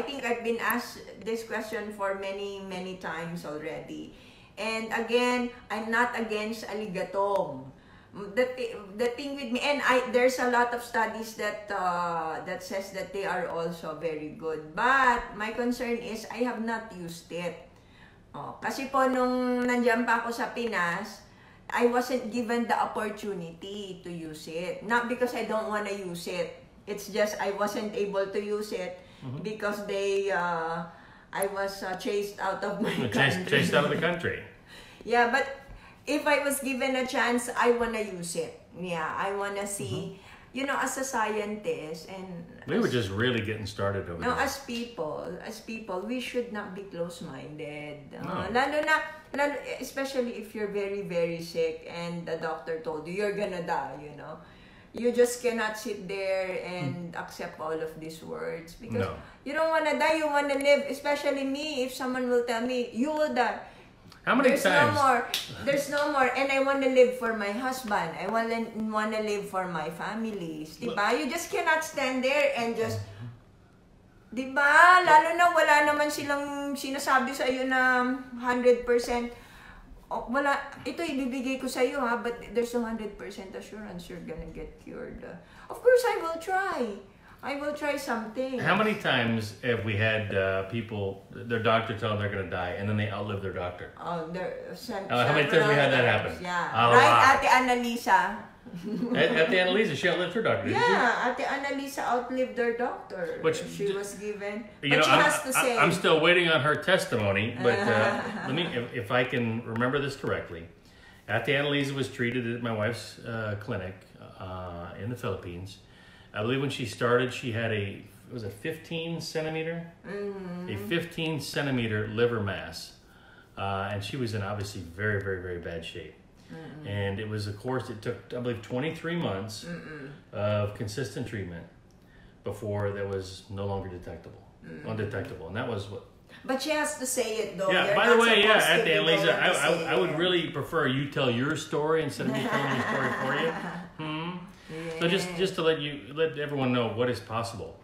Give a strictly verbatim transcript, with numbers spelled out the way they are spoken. I think I've been asked this question for many, many times already. And again, I'm not against aligatong. The, th the thing with me, and I, there's a lot of studies that, uh, that says that they are also very good. But my concern is I have not used it. Oh, kasi po nung nandiyan pa ako sa Pinas, I wasn't given the opportunity to use it. Not because I don't want to use it. It's just I wasn't able to use it mm-hmm. because they, uh, I was uh, chased out of my country. Chased out of the country. Yeah, but if I was given a chance, I want to use it. Yeah, I want to see, mm-hmm. you know, as a scientist and... We as, were just really getting started over no, there. As people, as people, we should not be close-minded. No. Uh, lalo na, lalo, especially if you're very, very sick and the doctor told you, you're gonna die, you know. You just cannot sit there and accept all of these words because no. you don't want to die, you want to live. Especially me, if someone will tell me, you will die. How many There's times? No more. There's no more. And I want to live for my husband. I want to, want to live for my family. Diba? You just cannot stand there and just... Diba? Lalo na wala naman silang sinasabi sa'yo na one hundred percent. Oh, wala, ito ibibigay ko sa'yo ha, but there's no one hundred percent assurance you're gonna get cured. Uh, of course, I will try. I will try something. How many times have we had uh, people, their doctor tell them they're gonna die, and then they outlive their doctor? Oh, they're, some, uh, how many times we had that happen? Yeah. A right, lot. Ate Annalisa. Ate Annalisa, she outlived her doctor. Yeah, Ate Annalisa outlived her doctor. Which she was given. You but know, she I'm, has to say. I'm still waiting on her testimony, but uh, let me, if, if I can remember this correctly, Ate Annalisa was treated at my wife's uh, clinic uh, in the Philippines. I believe when she started, she had a was a fifteen centimeter, mm-hmm. a fifteen centimeter liver mass, uh, and she was in obviously very, very, very bad shape. Mm-mm. And it was a course, it took, I believe, twenty-three months Mm-mm. of consistent treatment before that was no longer detectable, Mm-mm. undetectable. And that was what... But she has to say it, though. Yeah, You're by the way, yeah, Ate Annalisa, I, I, I would it. really prefer you tell your story instead of me telling the story for you. Hmm. Yeah. So just, just to let you, let everyone know what is possible.